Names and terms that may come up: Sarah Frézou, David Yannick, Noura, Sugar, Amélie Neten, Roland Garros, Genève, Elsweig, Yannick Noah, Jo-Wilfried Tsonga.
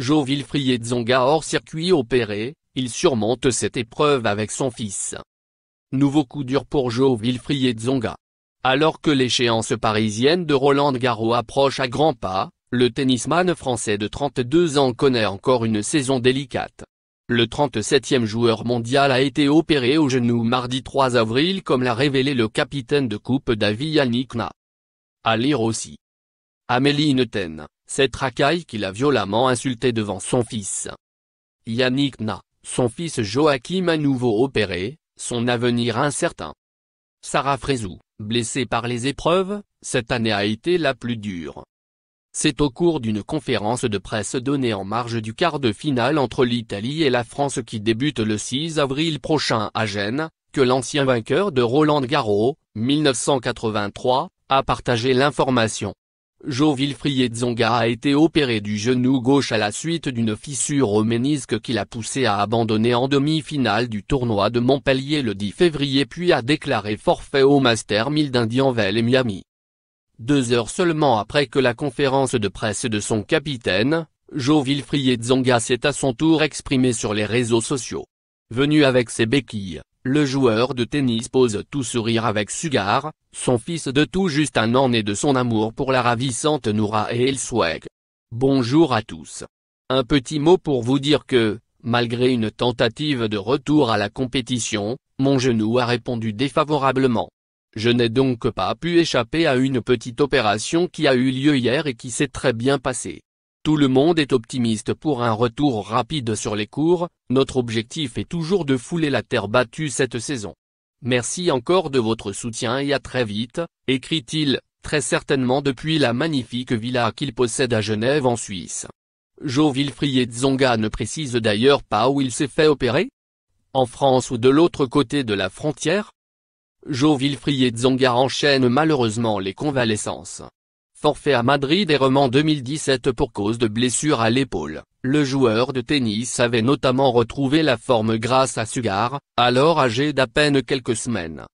Jo-Wilfried Tsonga hors circuit opéré, il surmonte cette épreuve avec son fils. Nouveau coup dur pour Jo-Wilfried Tsonga. Alors que l'échéance parisienne de Roland Garros approche à grands pas, le tennisman français de 32 ans connaît encore une saison délicate. Le 37e joueur mondial a été opéré au genou mardi 3 avril comme l'a révélé le capitaine de coupe David Yannick Noah. À lire aussi. Amélie Neten, cette racaille qui l'a violemment insulté devant son fils. Yannick Noah, son fils Joachim à nouveau opéré, son avenir incertain. Sarah Frézou, blessée par les épreuves, cette année a été la plus dure. C'est au cours d'une conférence de presse donnée en marge du quart de finale entre l'Italie et la France qui débute le 6 avril prochain à Gênes, que l'ancien vainqueur de Roland Garros, 1983, a partagé l'information. Jo-Wilfried Tsonga a été opéré du genou gauche à la suite d'une fissure au ménisque qui l'a poussé à abandonner en demi-finale du tournoi de Montpellier le 10 février puis a déclaré forfait au Master 1000 d'Indianville et Miami. 2 heures seulement après que la conférence de presse de son capitaine, Jo-Wilfried Tsonga s'est à son tour exprimé sur les réseaux sociaux. Venu avec ses béquilles, le joueur de tennis pose tout sourire avec Sugar, son fils de tout juste un an né de son amour pour la ravissante Noura et Elsweig. Bonjour à tous. Un petit mot pour vous dire que, malgré une tentative de retour à la compétition, mon genou a répondu défavorablement. Je n'ai donc pas pu échapper à une petite opération qui a eu lieu hier et qui s'est très bien passée. Tout le monde est optimiste pour un retour rapide sur les cours, notre objectif est toujours de fouler la terre battue cette saison. Merci encore de votre soutien et à très vite, écrit-il, très certainement depuis la magnifique villa qu'il possède à Genève en Suisse. Jo-Wilfried Tsonga ne précise d'ailleurs pas où il s'est fait opérer. En France ou de l'autre côté de la frontière? Jo-Wilfried Tsonga enchaîne malheureusement les convalescences. Forfait à Madrid et remis en 2017 pour cause de blessure à l'épaule, le joueur de tennis avait notamment retrouvé la forme grâce à Sugar, alors âgé d'à peine quelques semaines.